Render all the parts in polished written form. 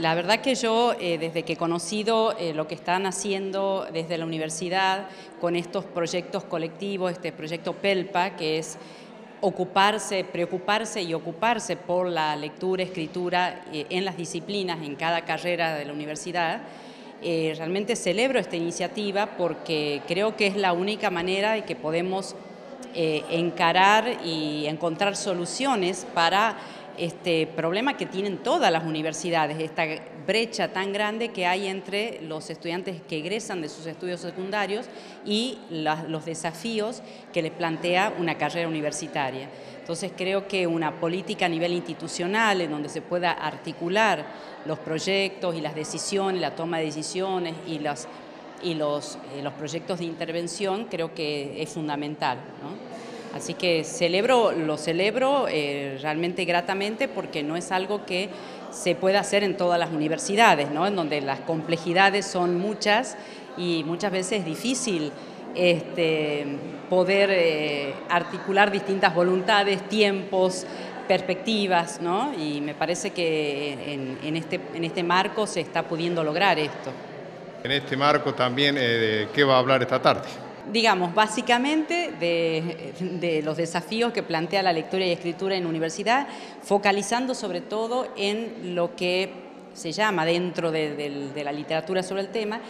La verdad que yo, desde que he conocido lo que están haciendo desde la universidad con estos proyectos colectivos, este proyecto PELPA, que es ocuparse, preocuparse y ocuparse por la lectura, escritura en las disciplinas, en cada carrera de la universidad, realmente celebro esta iniciativa porque creo que es la única manera de que podemos encarar y encontrar soluciones para este problema que tienen todas las universidades, esta brecha tan grande que hay entre los estudiantes que egresan de sus estudios secundarios y los desafíos que les plantea una carrera universitaria. Entonces creo que una política a nivel institucional en donde se pueda articular los proyectos y las decisiones, la toma de decisiones y los proyectos de intervención creo que es fundamental, ¿no? Así que lo celebro realmente gratamente porque no es algo que se pueda hacer en todas las universidades, ¿no? En donde las complejidades son muchas y muchas veces es difícil poder articular distintas voluntades, tiempos, perspectivas, ¿no? Y me parece que en este marco se está pudiendo lograr esto. En este marco también, ¿qué va a hablar esta tarde? Digamos, básicamente de los desafíos que plantea la lectura y escritura en universidad, focalizando sobre todo en lo que se llama dentro de la literatura sobre el tema,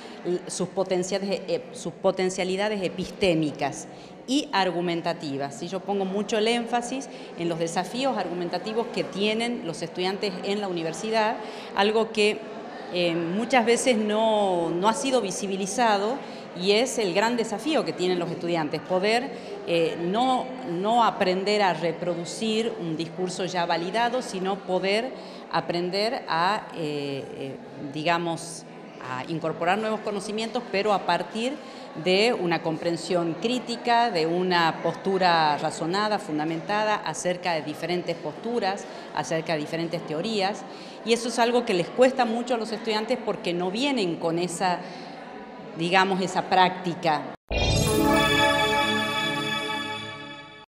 sus potencialidades epistémicas y argumentativas. Yo pongo mucho el énfasis en los desafíos argumentativos que tienen los estudiantes en la universidad, algo que muchas veces no ha sido visibilizado, y es el gran desafío que tienen los estudiantes, poder no aprender a reproducir un discurso ya validado, sino poder aprender a, digamos, a incorporar nuevos conocimientos, pero a partir de una comprensión crítica, de una postura razonada, fundamentada, acerca de diferentes posturas, acerca de diferentes teorías. Y eso es algo que les cuesta mucho a los estudiantes porque no vienen con esa práctica.